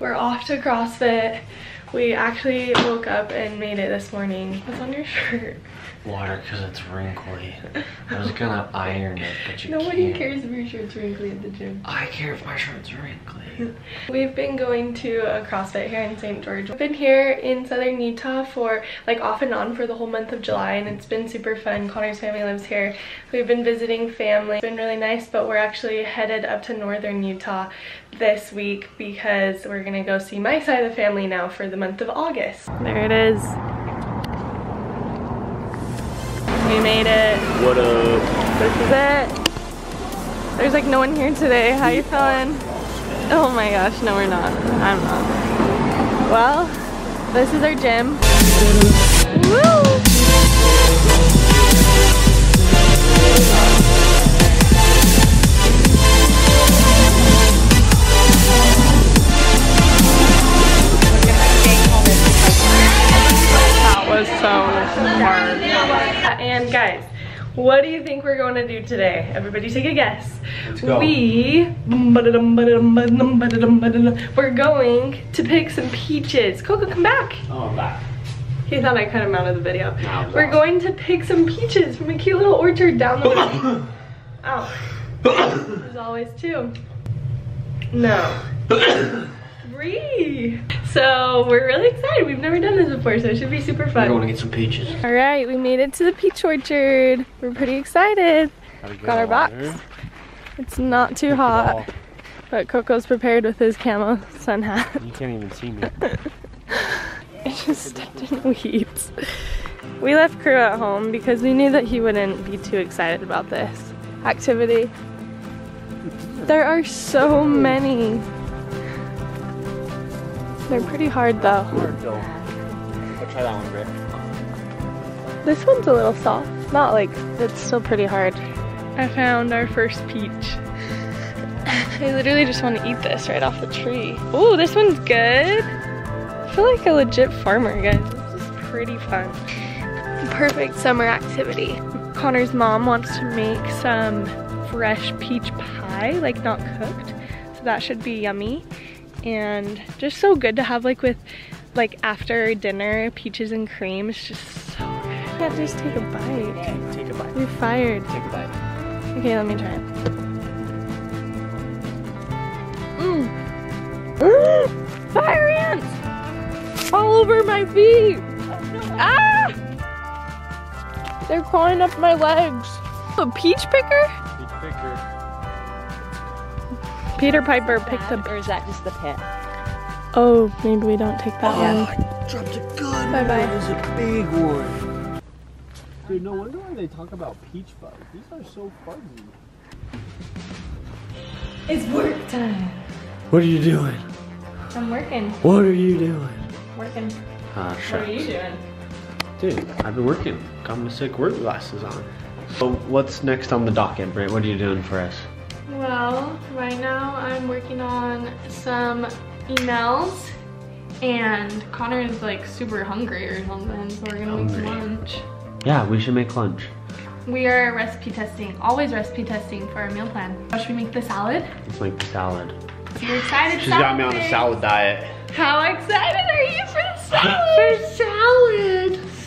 We're off to CrossFit. We actually woke up and made it this morning. What's on your shirt? Water, because it's wrinkly. I was gonna iron it, but you Nobody cares if your shirt's wrinkly at the gym. I care if my shirt's wrinkly. We've been going to a CrossFit here in St. George. We've been here in Southern Utah for, like, off and on for the whole month of July, and it's been super fun. Connor's family lives here. We've been visiting family. It's been really nice, but we're actually headed up to Northern Utah this week because we're gonna go see my side of the family now for the month of August. There it is. We made it. What up? This is it. There's like no one here today. How you feeling? Oh my gosh, no we're not. I'm not. Well, this is our gym. Woo! That was so hard. And guys, what do you think we're going to do today? Everybody take a guess. Let's go. We're going to pick some peaches. Coco, come back. Oh, I'm back. He thought I cut him out of the video. No, we're going to pick some peaches from a cute little orchard down the road. Oh. There's always two. No. Three. So we're really excited. We've never done this before, so it should be super fun. We're going to get some peaches. All right, we made it to the peach orchard. We're pretty excited. Got our box. It's not too hot, but Coco's prepared with his camo sun hat. You can't even see me. I just stepped in weeds. We left Crew at home because we knew that he wouldn't be too excited about this activity. There are so many. They're pretty hard though. I'll try that one, Rick. This one's a little soft. Not like, it's still pretty hard. I found our first peach. I literally just want to eat this right off the tree. Ooh, this one's good. I feel like a legit farmer, guys. This is pretty fun. Perfect summer activity. Connor's mom wants to make some fresh peach pie, like not cooked. So that should be yummy. And just so good to have like with like after dinner peaches and cream. It's just so good. You can't just take a bite. Take a bite. You're fired. Take a bite. Okay, let me try it. Mmm. Fire ants! All over my feet! Ah! They're crawling up my legs. A peach picker? Peach picker. Peter Piper picked up. Or is that just the pit? Oh, maybe we don't take that one. I dropped a gun. Bye bye. That was a big one. Dude, no wonder why they talk about peach fuzz. These are so fuzzy. It's work time. What are you doing? I'm working. What are you doing? Working. Ah, shucks. What are you doing? Dude, I've been working. Got my sick work glasses on. So, what's next on the docket, Britt? What are you doing for us? Well, right now I'm working on some emails and Connor is like super hungry or something, so we're gonna make some lunch. Yeah, we should make lunch. We are recipe testing, always recipe testing for our meal plan. Should we make the salad? Let's make the salad. You're excited? She's got me on a salad diet. How excited are you for the salad?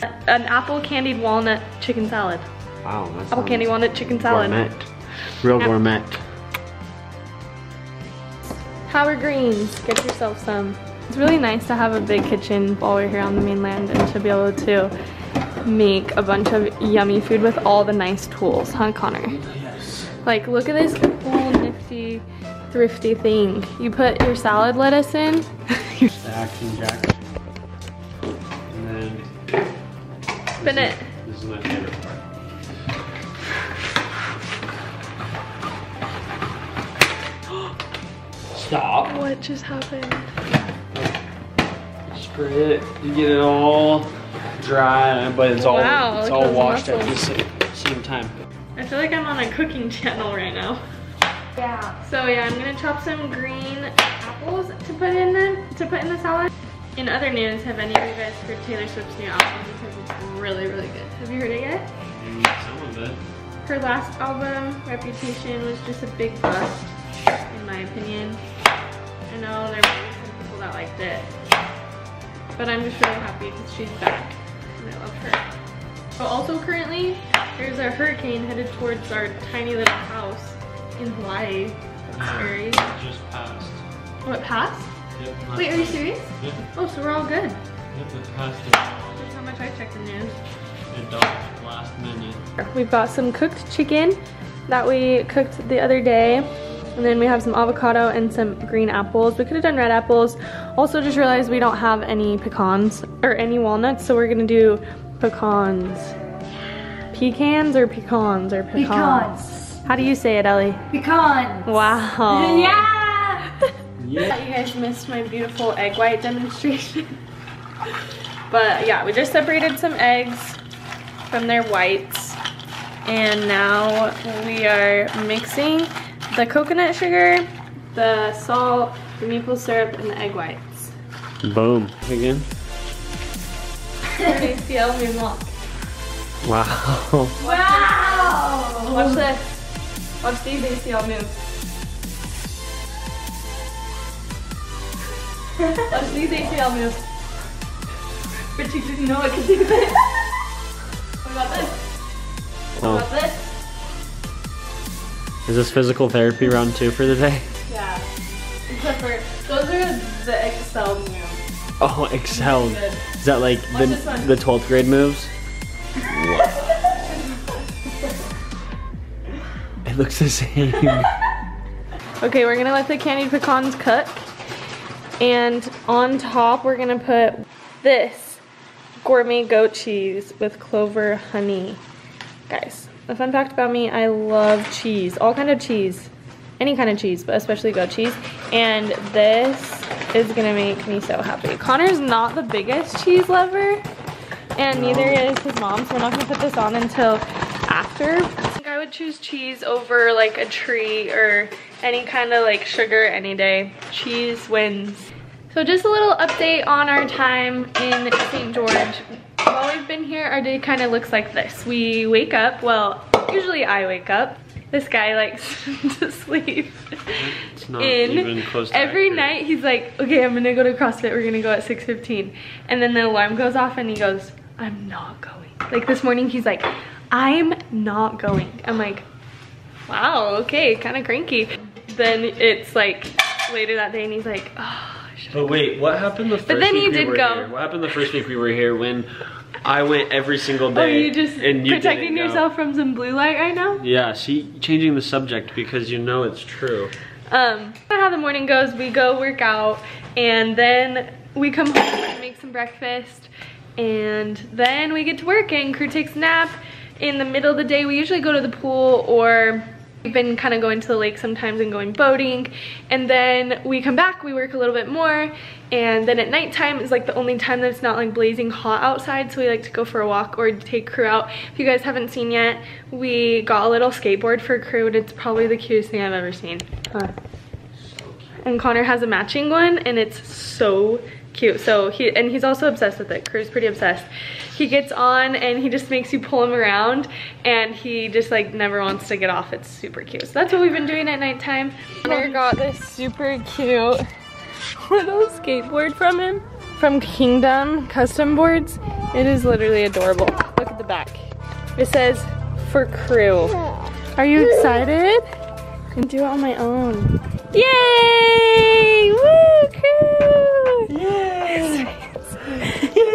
For salad! An apple candied walnut chicken salad. Wow, that's apple candy walnut chicken salad. Gourmet. Real gourmet. Power greens, get yourself some. It's really nice to have a big kitchen while we're here on the mainland and to be able to make a bunch of yummy food with all the nice tools, huh Connor? Yes. Like look at this cool nifty thrifty thing. You put your salad lettuce in. Stacks and jacks. And then spin it. This is my favorite part. Stop. What just happened? Spray it. You get it all dry, but it's all it's all washed at the same time. I feel like I'm on a cooking channel right now. Yeah. So yeah, I'm gonna chop some green apples to put in the salad. In other news, have any of you guys heard Taylor Swift's new album? Because it's really, really good. Have you heard it yet? Some of it. Her last album, Reputation, was just a big bust, in my opinion. I know there might be some people that not like this. But I'm just really happy because she's back and I love her. But also currently, there's a hurricane headed towards our tiny little house in Hawaii. That's scary. It just passed. Oh, it passed? Yep. Wait, are you serious? Yep. Oh, so we're all good. Yep, it passed. That's how much I checked the news. It died last minute. We bought some cooked chicken that we cooked the other day. And then we have some avocado and some green apples. We could have done red apples. Also just realized we don't have any pecans or any walnuts, so we're gonna do pecans. Pecans or pecans or pecans? Pecans. How do you say it, Ellie? Pecans. Wow. Yeah! Yeah. I thought you guys missed my beautiful egg white demonstration. But yeah, we just separated some eggs from their whites. And now we are mixing the coconut sugar, the salt, the maple syrup, and the egg whites. Boom. Again. ACL moon walk. Wow. Wow! Watch this. Watch these ACL moves. Watch these ACL moves. But you didn't know I could do this. What about this? What about this? Is this physical therapy round 2 for the day? Yeah. Except for, those are the Excel moves. Oh, Excel. Is that like the 12th grade moves? It looks the same. Okay, we're gonna let the candied pecans cook. And on top, we're gonna put this gourmet goat cheese with clover honey. Guys. A fun fact about me, I love cheese, all kind of cheese, any kind of cheese, but especially goat cheese, and this is gonna make me so happy. Connor's not the biggest cheese lover, and neither is his mom, so we're not gonna put this on until after. I think I would choose cheese over like a treat or any kind of like sugar any day. Cheese wins. So just a little update on our time in St. George. While we've been here, our day kind of looks like this. We wake up, well, usually I wake up. This guy likes to sleep. It's not even close to accurate. Every night he's like, okay, I'm gonna go to CrossFit, we're gonna go at 6:15. And then the alarm goes off and he goes, I'm not going. Like this morning he's like, I'm not going. I'm like, wow, okay, kind of cranky. Then it's like later that day and he's like, oh. But wait, what happened the first week we were here? What happened the first week we were here when I went every single day? Oh, you just protecting yourself from some blue light right now? Yeah, see, changing the subject because you know it's true. How the morning goes, we go work out and then we come home and make some breakfast and then we get to work and Crew takes a nap. In the middle of the day, we usually go to the pool or we've been kind of going to the lake sometimes and going boating, and then we come back, we work a little bit more, and then at nighttime is like the only time that it's not like blazing hot outside, so we like to go for a walk or take Crew out. If you guys haven't seen yet, we got a little skateboard for Crew, and it's probably the cutest thing I've ever seen. And Connor has a matching one, and it's so cute. So he's also obsessed with it. Crew's pretty obsessed. He gets on and he just makes you pull him around and he just like never wants to get off. It's super cute. So that's what we've been doing at nighttime. I got this super cute little skateboard from him. From Kingdom Custom Boards. It is literally adorable. Look at the back. It says for Crew. Are you excited? I can do it on my own. Yay! Woo, Crew! Yes!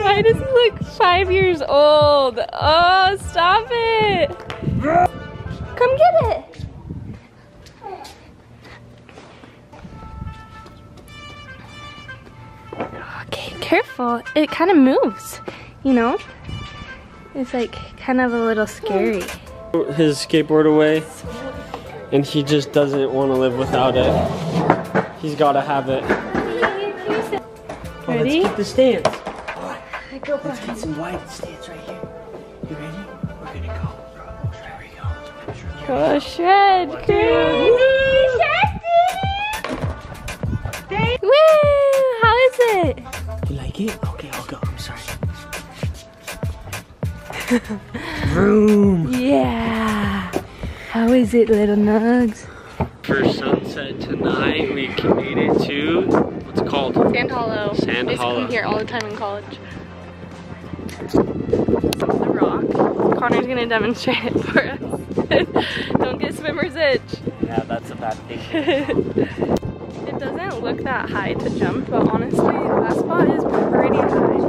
Why does he look 5 years old? Oh, stop it! Come get it! Okay, careful. It kind of moves, you know? It's like kind of a little scary. His skateboard away. And he just doesn't want to live without it. He's got to have it. Ready? Oh, let's get the stance. Let's get some wide stance right here. You ready? We're going to go. Oh, there we go. Go shred, Crew! Woo! How is it? You like it? Okay, I'll go. I'm sorry. Vroom! Yeah! How is it, little Nugs? First sunset tonight we made it to, what's it called? Sand Hollow. Sand Hollow. I used to come here all the time in college. The rock. Connor's gonna demonstrate it for us. Don't get swimmer's itch. Yeah, that's a bad thing. It doesn't look that high to jump, but honestly, that spot is pretty high.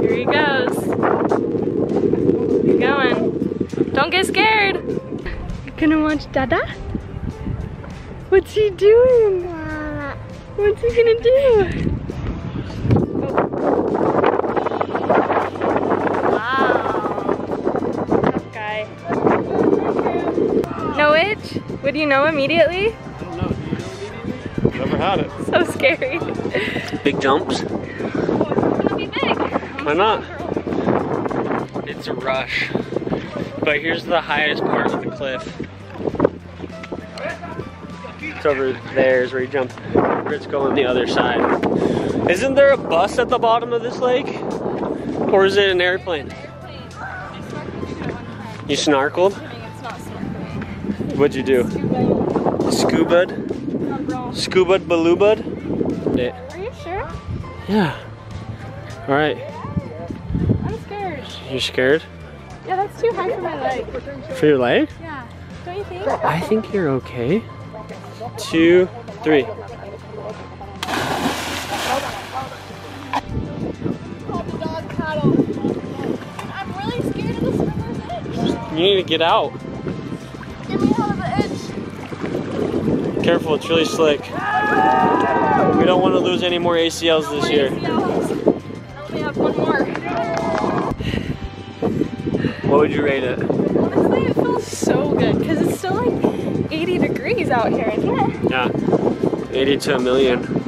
Here he goes. Keep going. Don't get scared. You're gonna watch Dada? What's he doing? What's he gonna do? Would you know immediately? I don't know. Do you know immediately? Never had it. So scary. Big jumps. Oh, it's gonna be big. Why not? It's a rush. But here's the highest part of the cliff. It's over there is where you jump. It's going the other side. Isn't there a bus at the bottom of this lake? Or is it an airplane? An airplane. I snarkled. You snarkled? What'd you do? Scuba. Scuba'd? Scuba'd baluba'd? Are you sure? Yeah. Alright. I'm scared. You're scared? Yeah, that's too high for my leg. For your leg? Yeah. Don't you think? I think you're okay. 2, 3. I'm really scared of the swimmer's edge. You need to get out. Careful, it's really slick. We don't want to lose any more ACLs this year. I only have one more. What would you rate it? Honestly, it feels so good because it's still like 80 degrees out here, isn't it? Yeah, 80 to a million.